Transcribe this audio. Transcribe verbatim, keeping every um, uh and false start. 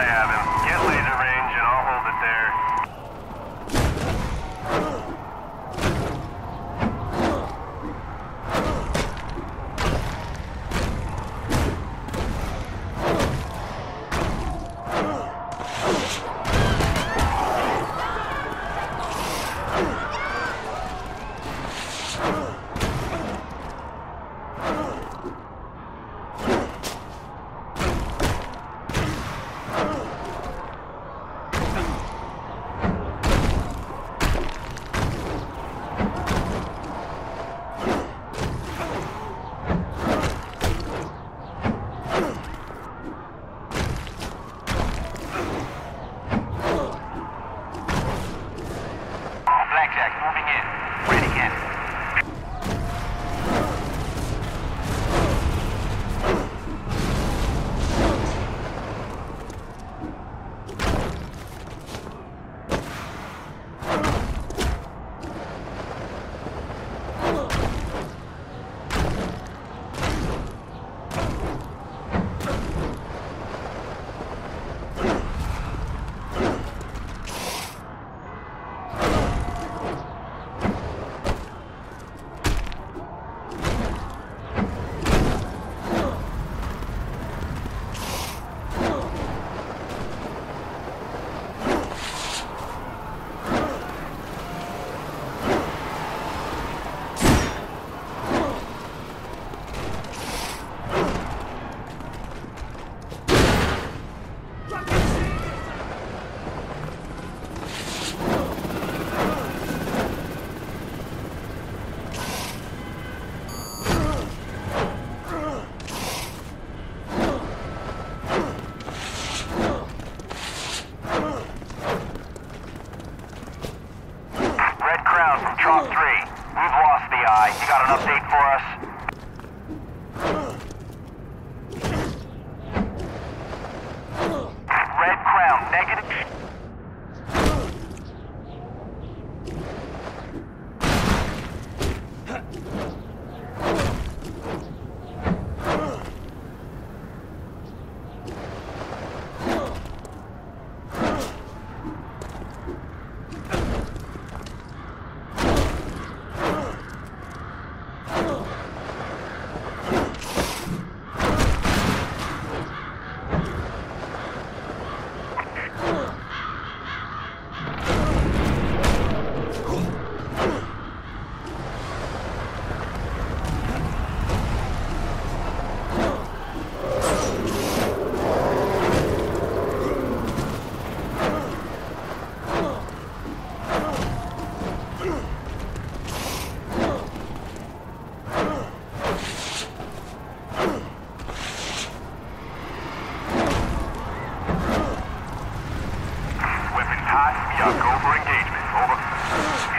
I have him. Get laser range and I'll hold it there. Hot, Yuck, over engagement, over.